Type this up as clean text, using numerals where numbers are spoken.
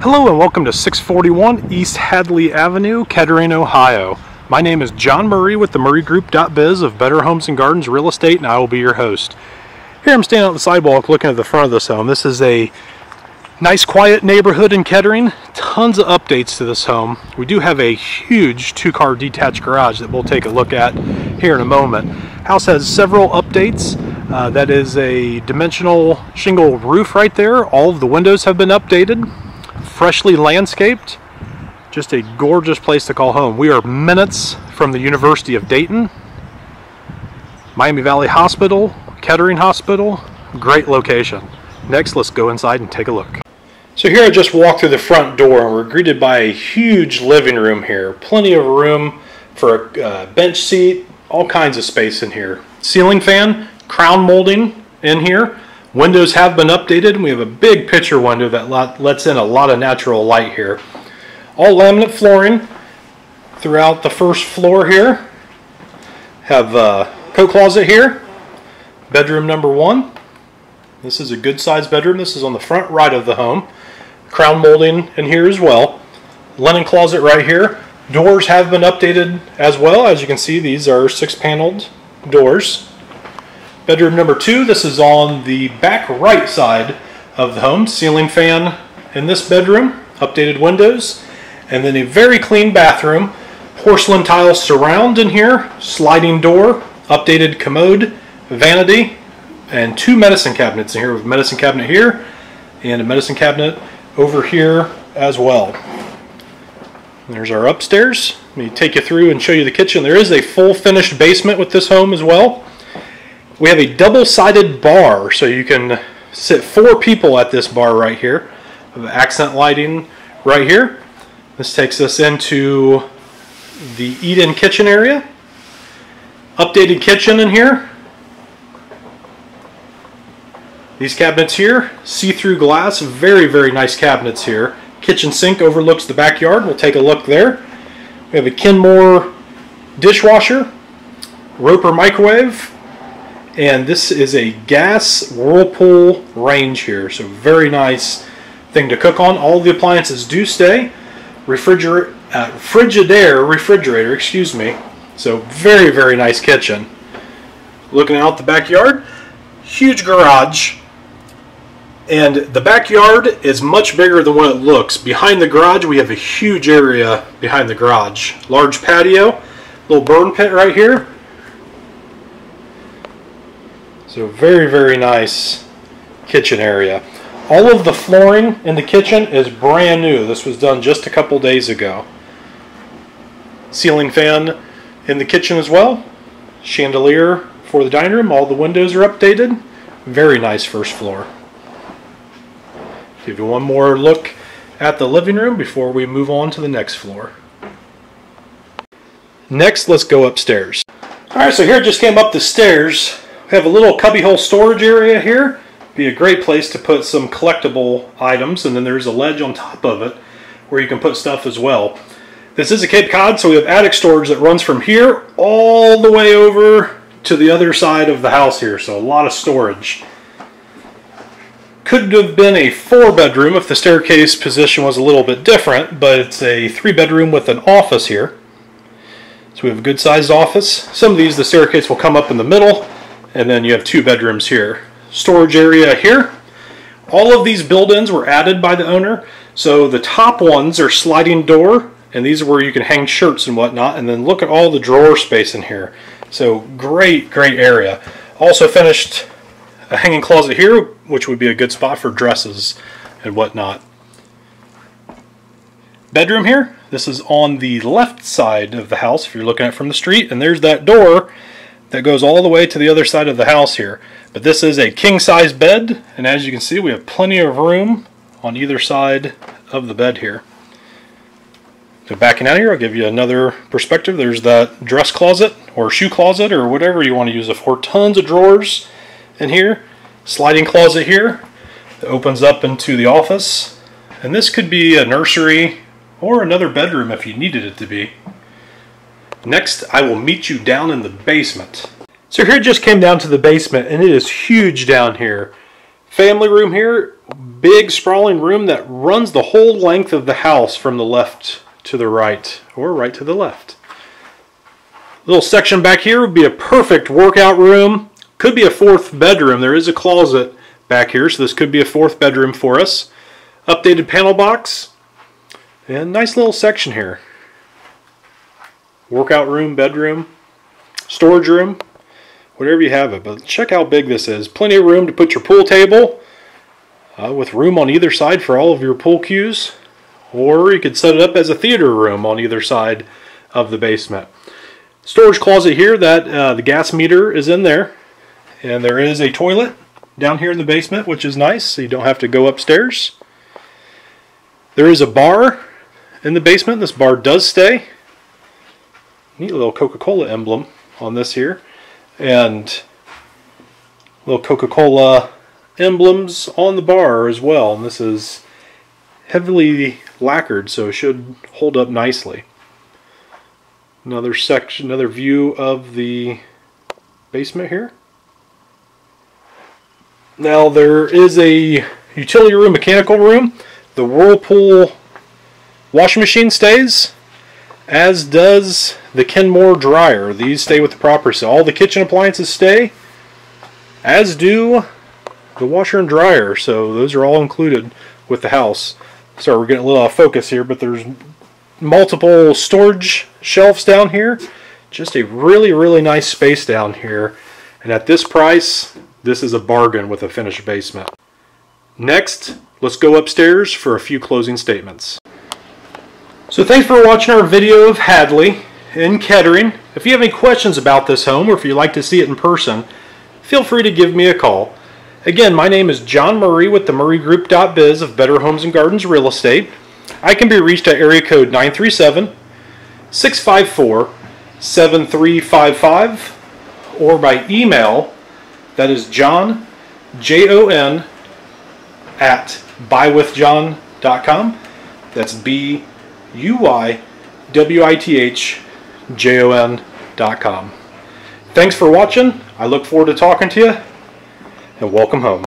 Hello and welcome to 641 East Hadley Avenue, Kettering, Ohio. My name is John Murray with TheMurrayGroup.Biz of Better Homes and Gardens Real Estate, and I will be your host. Here I'm standing on the sidewalk looking at the front of this home. This is a nice quiet neighborhood in Kettering. Tons of updates to this home. We do have a huge two-car detached garage that we'll take a look at here in a moment. House has several updates. That is a dimensional shingle roof right there. All of the windows have been updated. Freshly landscaped, just a gorgeous place to call home. We are minutes from the University of Dayton, Miami Valley Hospital, Kettering Hospital, great location. Next, let's go inside and take a look. So here I just walked through the front door and we're greeted by a huge living room here. Plenty of room for a bench seat, all kinds of space in here. Ceiling fan, crown molding in here. Windows have been updated, and we have a big picture window that lets in a lot of natural light here. All laminate flooring throughout the first floor here. Have a coat closet here. Bedroom number one. This is a good sized bedroom. This is on the front right of the home. Crown molding in here as well. Linen closet right here. Doors have been updated as well. As you can see, these are 6-paneled doors. Bedroom number two, this is on the back right side of the home. Ceiling fan in this bedroom, updated windows, and then a very clean bathroom. Porcelain tile surround in here, sliding door, updated commode, vanity, and two medicine cabinets in here. With a medicine cabinet here and a medicine cabinet over here as well. There's our upstairs. Let me take you through and show you the kitchen. There is a full finished basement with this home as well. We have a double-sided bar, so you can sit 4 people at this bar right here. We have accent lighting right here. This takes us into the eat-in kitchen area. Updated kitchen in here. These cabinets here, see-through glass, very, very nice cabinets here. Kitchen sink overlooks the backyard. We'll take a look there. We have a Kenmore dishwasher, Roper microwave, and this is a gas Whirlpool range here, so very nice thing to cook on. All the appliances do stay. Frigidaire refrigerator, excuse me. So very, very nice kitchen. Looking out the backyard, huge garage. And the backyard is much bigger than what it looks. Behind the garage, we have a huge area behind the garage. Large patio, little burn pit right here. So very, very nice kitchen area. All of the flooring in the kitchen is brand new. This was done just a couple days ago. Ceiling fan in the kitchen as well. Chandelier for the dining room. All the windows are updated. Very nice first floor. Give you one more look at the living room before we move on to the next floor. Next, let's go upstairs. All right, so here I just came up the stairs. We have a little cubbyhole storage area here. Be a great place to put some collectible items, and then there's a ledge on top of it where you can put stuff as well. This is a Cape Cod, so we have attic storage that runs from here all the way over to the other side of the house here, so a lot of storage. Could have been a 4-bedroom if the staircase position was a little bit different, but it's a 3-bedroom with an office here. So we have a good-sized office. Some of these, the staircase will come up in the middle, and then you have 2 bedrooms here. Storage area here. All of these built-ins were added by the owner. So the top ones are sliding door, and these are where you can hang shirts and whatnot. And then look at all the drawer space in here. So great, great area. Also finished a hanging closet here, which would be a good spot for dresses and whatnot. Bedroom here. This is on the left side of the house if you're looking at it from the street. And there's that door that goes all the way to the other side of the house here. But this is a king-size bed, and as you can see, we have plenty of room on either side of the bed here. So backing out here, I'll give you another perspective. There's that dress closet or shoe closet or whatever you want to use it for. Tons of drawers in here. Sliding closet here that opens up into the office. And this could be a nursery or another bedroom if you needed it to be. Next, I will meet you down in the basement. So here it just came down to the basement, and it is huge down here. Family room here, big sprawling room that runs the whole length of the house from the left to the right, or right to the left. Little section back here would be a perfect workout room. Could be a fourth bedroom. There is a closet back here, so this could be a fourth bedroom for us. Updated panel box, and nice little section here. Workout room, bedroom, storage room, whatever you have it. But check how big this is. Plenty of room to put your pool table, with room on either side for all of your pool cues, or you could set it up as a theater room on either side of the basement. Storage closet here that the gas meter is in there, and there is a toilet down here in the basement, which is nice, so you don't have to go upstairs. There is a bar in the basement. This bar does stay. Neat little Coca-Cola emblem on this here, and little Coca-Cola emblems on the bar as well. And this is heavily lacquered, so it should hold up nicely. Another section, another view of the basement here. Now there is a utility room, mechanical room. The Whirlpool washing machine stays, as does the Kenmore dryer. These stay with the property. So all the kitchen appliances stay, as do the washer and dryer. So those are all included with the house. Sorry, we're getting a little off focus here, but there's multiple storage shelves down here. Just a really, really nice space down here. And at this price, this is a bargain with a finished basement. Next, let's go upstairs for a few closing statements. So thanks for watching our video of Hadley in Kettering. If you have any questions about this home, or if you'd like to see it in person, feel free to give me a call. Again, my name is John Murray with TheMurrayGroup.Biz of Better Homes and Gardens Real Estate. I can be reached at area code 937-654-7355, or by email, that is John, J-O-N, at buywithjohn.com. That's buywithjohn.com. Thanks for watching. I look forward to talking to you, and welcome home.